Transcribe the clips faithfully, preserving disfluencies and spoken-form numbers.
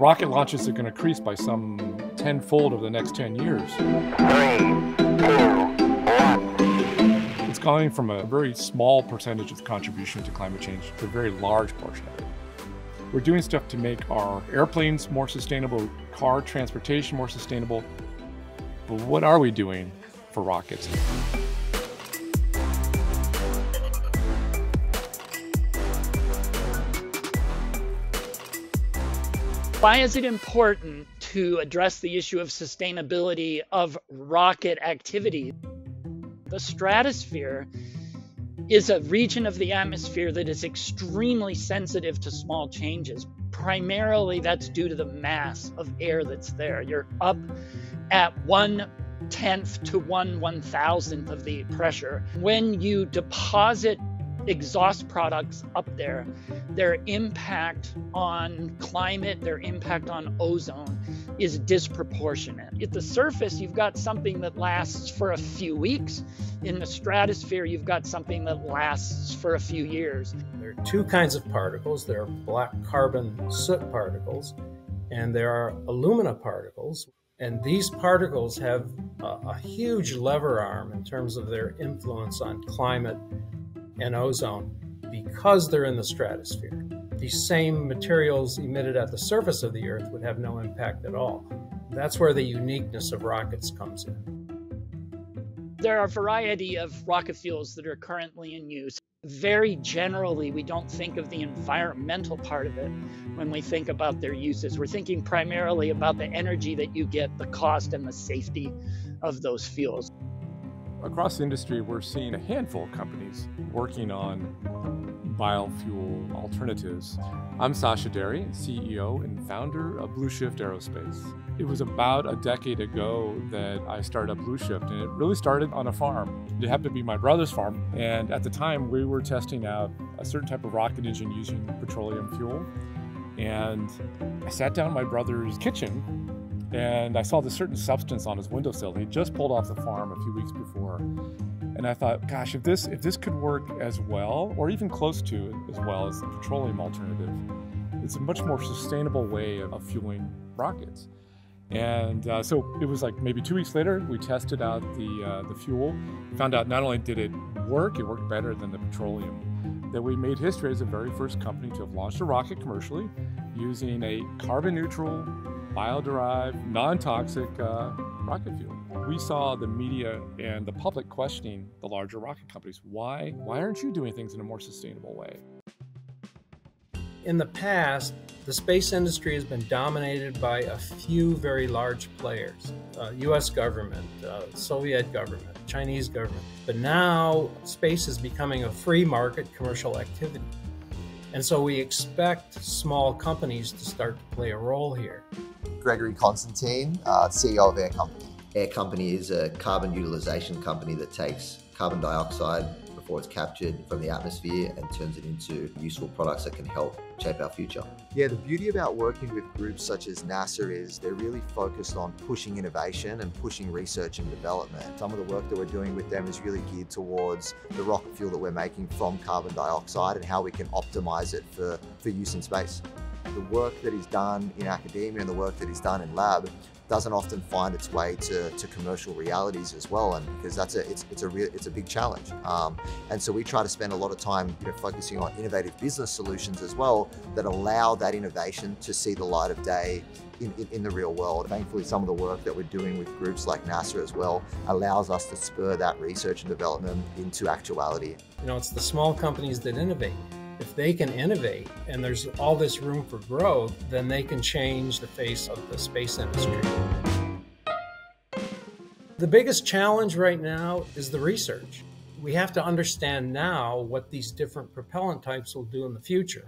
rocket launches are going to increase by some tenfold over the next ten years. three, two, one. It's going from a very small percentage of contribution to climate change to a very large portion of it. We're doing stuff to make our airplanes more sustainable, car transportation more sustainable. But what are we doing for rockets? Why is it important to address the issue of sustainability of rocket activity? The stratosphere is a region of the atmosphere that is extremely sensitive to small changes. Primarily, that's due to the mass of air that's there. You're up at one tenth to one one thousandth of the pressure. When you deposit exhaust products up there, their impact on climate, their impact on ozone is disproportionate. At the surface, you've got something that lasts for a few weeks. In the stratosphere, you've got something that lasts for a few years. There are two kinds of particles. There are black carbon soot particles, and there are alumina particles. And these particles have a, a huge lever arm in terms of their influence on climate and ozone because they're in the stratosphere. These same materials emitted at the surface of the Earth would have no impact at all. That's where the uniqueness of rockets comes in. There are a variety of rocket fuels that are currently in use. Very generally, we don't think of the environmental part of it when we think about their uses. We're thinking primarily about the energy that you get, the cost, and the safety of those fuels. Across the industry, we're seeing a handful of companies working on biofuel alternatives. I'm Sasha Derry, C E O and founder of Blue Shift Aerospace. It was about a decade ago that I started Blue Shift, and it really started on a farm. It happened to be my brother's farm, and at the time we were testing out a certain type of rocket engine using petroleum fuel. And I sat down in my brother's kitchen and I saw this certain substance on his windowsill. He just pulled off the farm a few weeks before. And I thought, gosh, if this, if this could work as well, or even close to it as well as the petroleum alternative, it's a much more sustainable way of fueling rockets. And uh, so it was like maybe two weeks later, we tested out the, uh, the fuel, found out not only did it work, it worked better than the petroleum, that we made history as the very first company to have launched a rocket commercially using a carbon neutral, bio-derived, non-toxic uh, rocket fuel. We saw the media and the public questioning the larger rocket companies. Why? Why aren't you doing things in a more sustainable way? In the past, the space industry has been dominated by a few very large players. Uh, U S government, uh, Soviet government, Chinese government. But now, space is becoming a free market commercial activity. And so we expect small companies to start to play a role here. Gregory Constantine, uh, C E O of Air Company. Air Company is a carbon utilization company that takes carbon dioxide before it's captured from the atmosphere and turns it into useful products that can help shape our future. Yeah, the beauty about working with groups such as NASA is they're really focused on pushing innovation and pushing research and development. Some of the work that we're doing with them is really geared towards the rocket fuel that we're making from carbon dioxide and how we can optimize it for, for use in space. The work that is done in academia and the work that is done in lab doesn't often find its way to, to commercial realities as well, and because that's a it's it's a real it's a big challenge. Um, and so we try to spend a lot of time you know, focusing on innovative business solutions as well that allow that innovation to see the light of day in, in, in the real world. Thankfully, some of the work that we're doing with groups like NASA as well allows us to spur that research and development into actuality. You know, it's the small companies that innovate. If they can innovate and there's all this room for growth, then they can change the face of the space industry. The biggest challenge right now is the research. We have to understand now what these different propellant types will do in the future.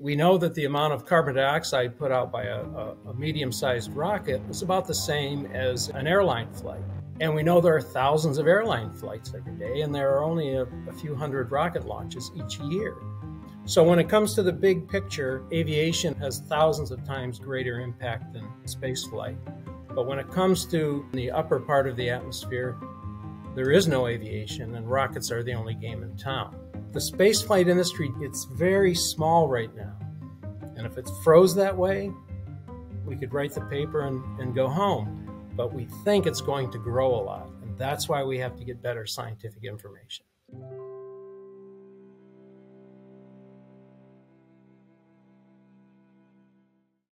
We know that the amount of carbon dioxide put out by a, a, a medium-sized rocket was about the same as an airline flight. And we know there are thousands of airline flights every day, and there are only a, a few hundred rocket launches each year. So when it comes to the big picture, aviation has thousands of times greater impact than spaceflight. But when it comes to the upper part of the atmosphere, there is no aviation, and rockets are the only game in town. The spaceflight industry, it's very small right now. And if it froze that way, we could write the paper and, and go home. But we think it's going to grow a lot. And that's why we have to get better scientific information.